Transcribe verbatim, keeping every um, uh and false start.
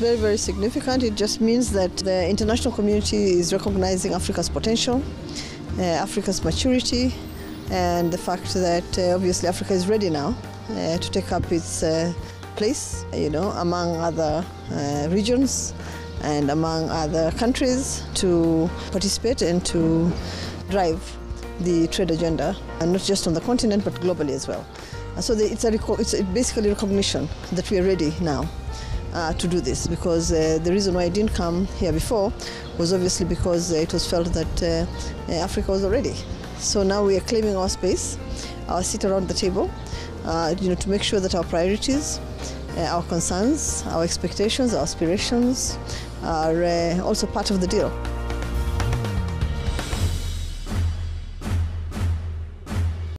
very, very significant. It just means that the international community is recognizing Africa's potential, uh, Africa's maturity, and the fact that uh, obviously Africa is ready now uh, to take up its uh, place, you know, among other uh, regions and among other countries to participate and to drive the trade agenda, and not just on the continent but globally as well. So the, it's, a it's basically recognition that we are ready now uh, to do this, because uh, the reason why I didn't come here before was obviously because it was felt that uh, Africa was already. So now we are claiming our space, our seat around the table, uh, you know, to make sure that our priorities, uh, our concerns, our expectations, our aspirations are uh, also part of the deal.